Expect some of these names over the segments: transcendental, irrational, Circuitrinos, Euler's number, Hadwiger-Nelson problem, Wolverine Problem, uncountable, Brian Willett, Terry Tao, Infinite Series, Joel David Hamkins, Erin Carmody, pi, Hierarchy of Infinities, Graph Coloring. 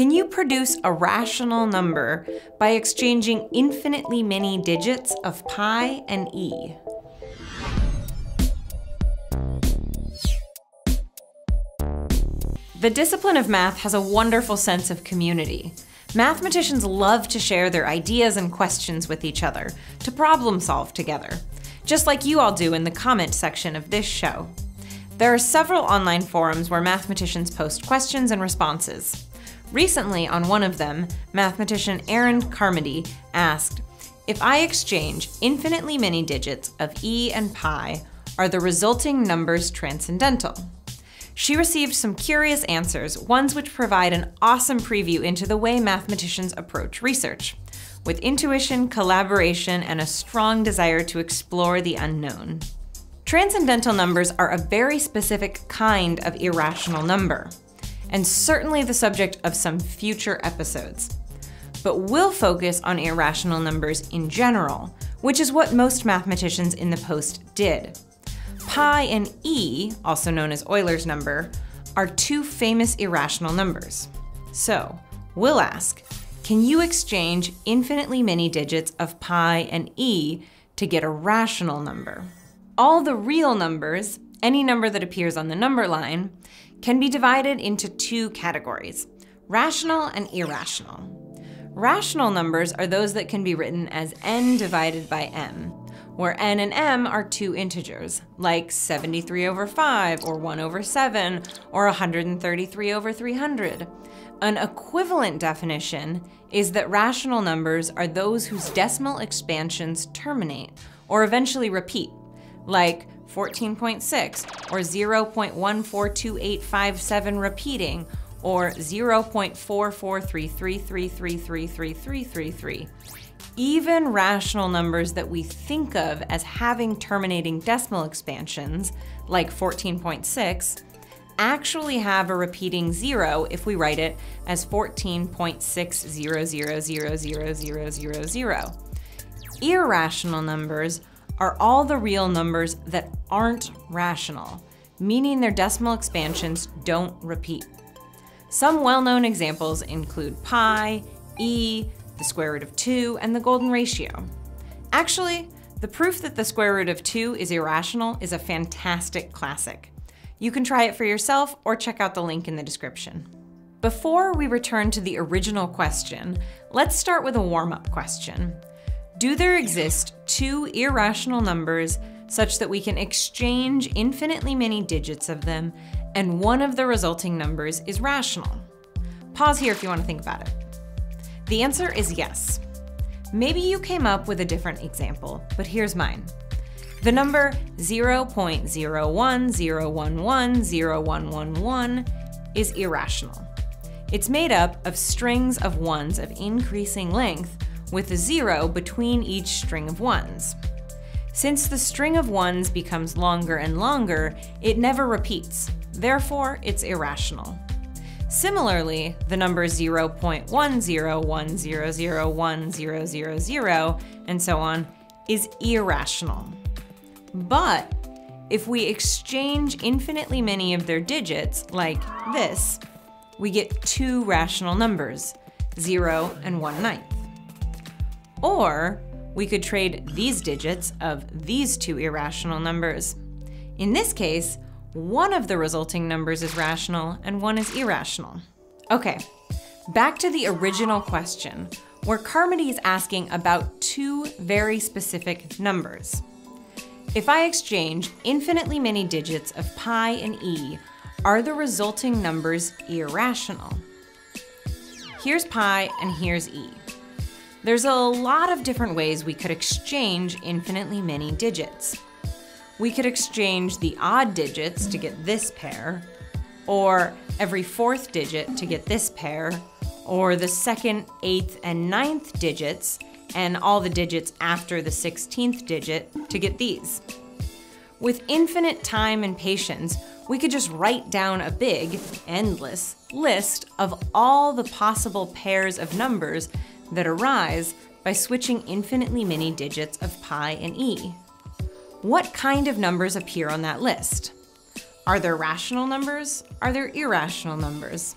Can you produce a rational number by exchanging infinitely many digits of pi and e? The discipline of math has a wonderful sense of community. Mathematicians love to share their ideas and questions with each other, to problem solve together, just like you all do in the comment section of this show. There are several online forums where mathematicians post questions and responses. Recently, on one of them, mathematician Erin Carmody asked, "If I exchange infinitely many digits of e and pi, are the resulting numbers transcendental?" She received some curious answers, ones which provide an awesome preview into the way mathematicians approach research, with intuition, collaboration, and a strong desire to explore the unknown. Transcendental numbers are a very specific kind of irrational number, and certainly the subject of some future episodes. But we'll focus on irrational numbers in general, which is what most mathematicians in the post did. Pi and e, also known as Euler's number, are two famous irrational numbers. So we'll ask, can you exchange infinitely many digits of pi and e to get a rational number? All the real numbers, any number that appears on the number line, can be divided into two categories, rational and irrational. Rational numbers are those that can be written as n divided by m, where n and m are two integers, like 73 over 5, or 1 over 7, or 133 over 300. An equivalent definition is that rational numbers are those whose decimal expansions terminate, or eventually repeat, like 14.6, or 0.1428557 repeating, or 0.44333333333. Even rational numbers that we think of as having terminating decimal expansions, like 14.6, actually have a repeating zero if we write it as 14.60000000. Irrational numbers are all the real numbers that aren't rational, meaning their decimal expansions don't repeat. Some well-known examples include pi, e, the square root of 2, and the golden ratio. Actually, the proof that the square root of 2 is irrational is a fantastic classic. You can try it for yourself or check out the link in the description. Before we return to the original question, let's start with a warm-up question. Do there exist two irrational numbers such that we can exchange infinitely many digits of them and one of the resulting numbers is rational? Pause here if you want to think about it. The answer is yes. Maybe you came up with a different example, but here's mine. The number 0.010110111 is irrational. It's made up of strings of ones of increasing length with a zero between each string of ones. Since the string of ones becomes longer and longer, it never repeats. Therefore, it's irrational. Similarly, the numbers 0.101001000 and so on is irrational. But if we exchange infinitely many of their digits, like this, we get two rational numbers, 0 and 1/9. Or we could trade these digits of these two irrational numbers. In this case, one of the resulting numbers is rational and one is irrational. Okay, back to the original question, where Carmody is asking about two very specific numbers. If I exchange infinitely many digits of pi and e, are the resulting numbers irrational? Here's pi and here's e. There's a lot of different ways we could exchange infinitely many digits. We could exchange the odd digits to get this pair, or every fourth digit to get this pair, or the second, eighth, and ninth digits, and all the digits after the 16th digit to get these. With infinite time and patience, we could just write down a big, endless list of all the possible pairs of numbers that arise by switching infinitely many digits of pi and e. What kind of numbers appear on that list? Are there rational numbers? Are there irrational numbers?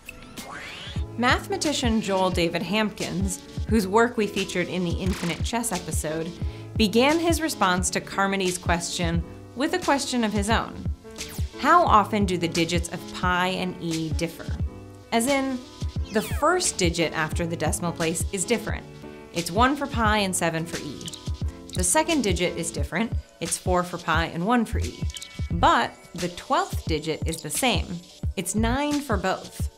Mathematician Joel David Hamkins, whose work we featured in the Infinite Chess episode, began his response to Carmody's question with a question of his own. How often do the digits of pi and e differ? As in, the first digit after the decimal place is different. It's 1 for pi and 7 for e. The second digit is different. It's 4 for pi and 1 for e. But the 12th digit is the same. It's 9 for both.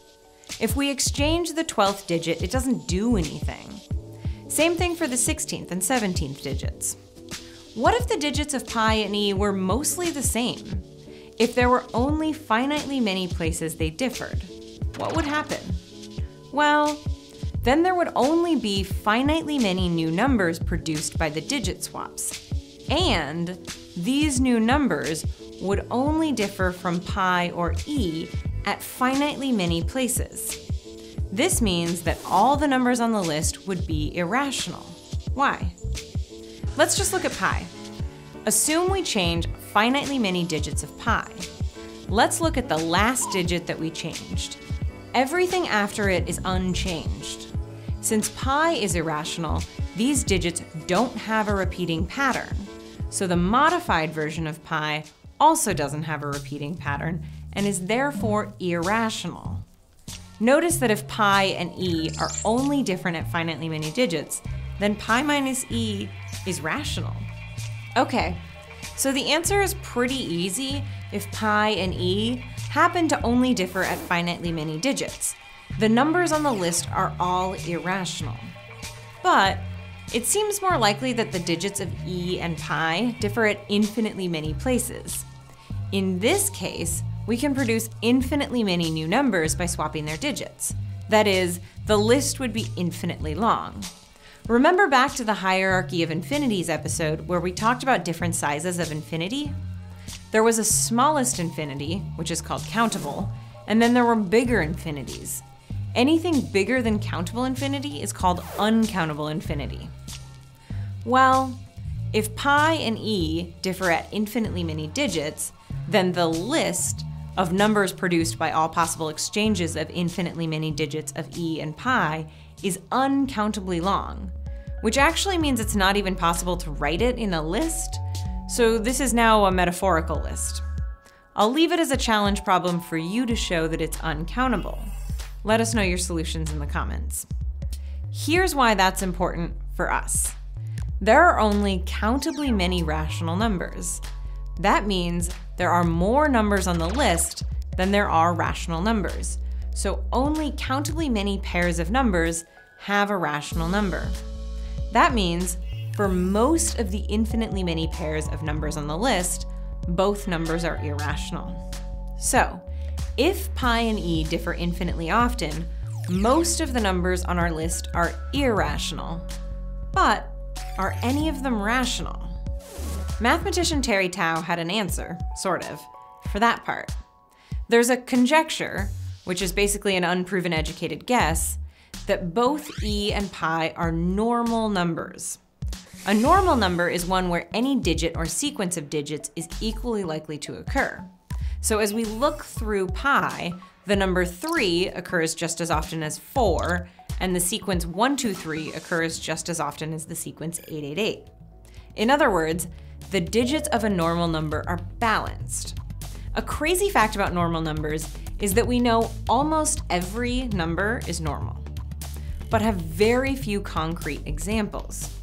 If we exchange the 12th digit, it doesn't do anything. Same thing for the 16th and 17th digits. What if the digits of pi and e were mostly the same? If there were only finitely many places they differed, what would happen? Well, then there would only be finitely many new numbers produced by the digit swaps. And these new numbers would only differ from pi or e at finitely many places. This means that all the numbers on the list would be irrational. Why? Let's just look at pi. Assume we change finitely many digits of pi. Let's look at the last digit that we changed. Everything after it is unchanged. Since pi is irrational, these digits don't have a repeating pattern. So the modified version of pi also doesn't have a repeating pattern and is therefore irrational. Notice that if pi and e are only different at finitely many digits, then pi minus e is rational. Okay, so the answer is pretty easy if pi and e happen to only differ at finitely many digits. The numbers on the list are all irrational. But it seems more likely that the digits of e and pi differ at infinitely many places. In this case, we can produce infinitely many new numbers by swapping their digits. That is, the list would be infinitely long. Remember back to the Hierarchy of Infinities episode where we talked about different sizes of infinity? There was a smallest infinity, which is called countable, and then there were bigger infinities. Anything bigger than countable infinity is called uncountable infinity. Well, if pi and e differ at infinitely many digits, then the list of numbers produced by all possible exchanges of infinitely many digits of e and pi is uncountably long, which actually means it's not even possible to write it in a list, so this is now a metaphorical list. I'll leave it as a challenge problem for you to show that it's uncountable. Let us know your solutions in the comments. Here's why that's important for us. There are only countably many rational numbers. That means there are more numbers on the list than there are rational numbers. So only countably many pairs of numbers have a rational number. That means for most of the infinitely many pairs of numbers on the list, both numbers are irrational. So if pi and e differ infinitely often, most of the numbers on our list are irrational. But are any of them rational? Mathematician Terry Tao had an answer, sort of, for that part. There's a conjecture, which is basically an unproven educated guess, that both e and pi are normal numbers. A normal number is one where any digit or sequence of digits is equally likely to occur. So as we look through pi, the number 3 occurs just as often as 4, and the sequence 1, 2, 3 occurs just as often as the sequence 8, 8, 8. In other words, the digits of a normal number are balanced. A crazy fact about normal numbers is that we know almost every number is normal, but have very few concrete examples.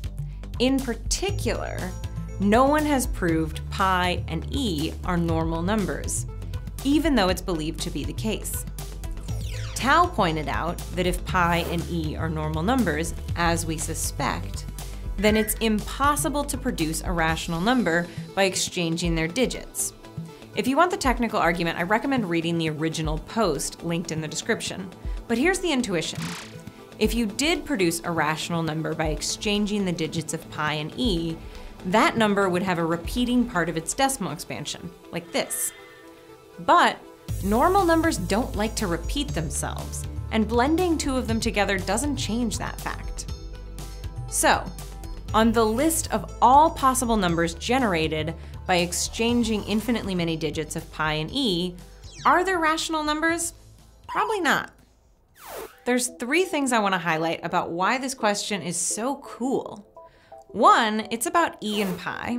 In particular, no one has proved pi and e are normal numbers, even though it's believed to be the case. Tao pointed out that if pi and e are normal numbers, as we suspect, then it's impossible to produce a rational number by exchanging their digits. If you want the technical argument, I recommend reading the original post linked in the description. But here's the intuition. If you did produce a rational number by exchanging the digits of pi and e, that number would have a repeating part of its decimal expansion, like this. But normal numbers don't like to repeat themselves, and blending two of them together doesn't change that fact. So, on the list of all possible numbers generated by exchanging infinitely many digits of pi and e, are there rational numbers? Probably not. There's three things I want to highlight about why this question is so cool. One, it's about e and pi.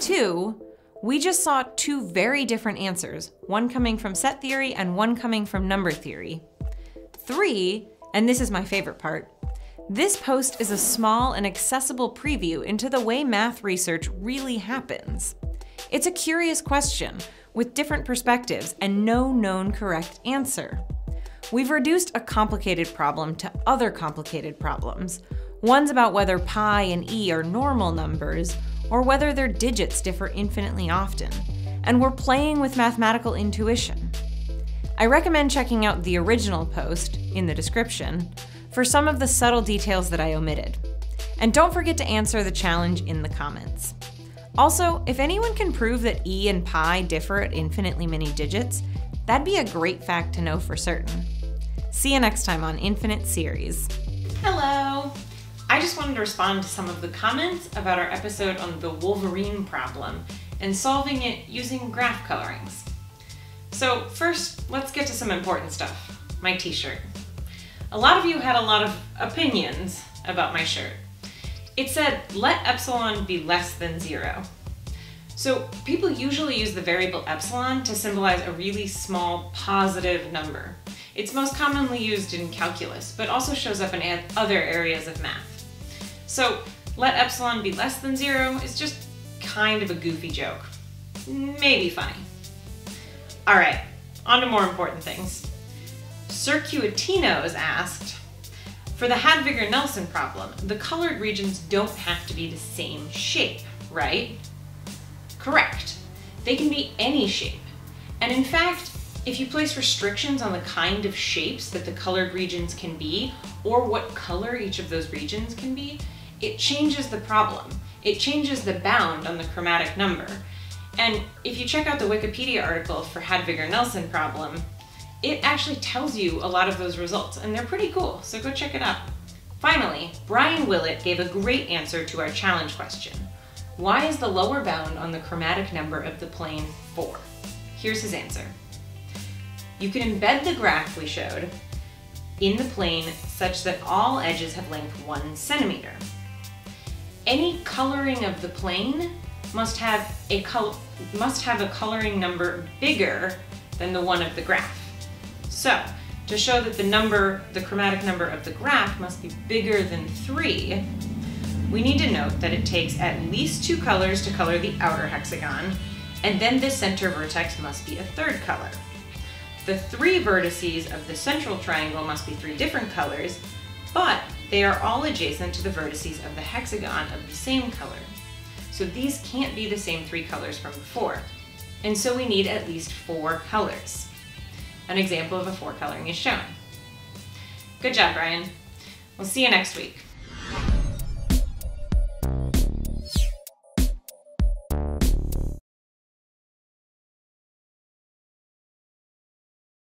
Two, we just saw two very different answers, one coming from set theory and one coming from number theory. Three, and this is my favorite part, this post is a small and accessible preview into the way math research really happens. It's a curious question with different perspectives and no known correct answer. We've reduced a complicated problem to other complicated problems, ones about whether pi and e are normal numbers or whether their digits differ infinitely often, and we're playing with mathematical intuition. I recommend checking out the original post, in the description, for some of the subtle details that I omitted. And don't forget to answer the challenge in the comments. Also, if anyone can prove that e and pi differ at infinitely many digits, that'd be a great fact to know for certain. See you next time on Infinite Series. Hello! I just wanted to respond to some of the comments about our episode on the Wolverine problem and solving it using graph colorings. So first, let's get to some important stuff, my t-shirt. A lot of you had a lot of opinions about my shirt. It said, let epsilon be less than 0. So people usually use the variable epsilon to symbolize a really small positive number. It's most commonly used in calculus, but also shows up in other areas of math. So, let epsilon be less than 0 is just kind of a goofy joke. Maybe funny. All right, on to more important things. Circuitrinos asked, for the Hadwiger-Nelson problem, the colored regions don't have to be the same shape, right? Correct. They can be any shape. And in fact, if you place restrictions on the kind of shapes that the colored regions can be, or what color each of those regions can be, it changes the problem. It changes the bound on the chromatic number. And if you check out the Wikipedia article for Hadwiger-Nelson problem, it actually tells you a lot of those results, and they're pretty cool, so go check it out. Finally, Brian Willett gave a great answer to our challenge question. Why is the lower bound on the chromatic number of the plane 4? Here's his answer. You can embed the graph we showed in the plane such that all edges have length 1 centimeter. Any coloring of the plane must have a coloring number bigger than the one of the graph. So, to show that the chromatic number of the graph must be bigger than 3, we need to note that it takes at least 2 colors to color the outer hexagon, and then this center vertex must be a third color. The 3 vertices of the central triangle must be 3 different colors, but they are all adjacent to the vertices of the hexagon of the same color. So these can't be the same 3 colors from before. And so we need at least 4 colors. An example of a 4 coloring is shown. Good job, Brian. We'll see you next week.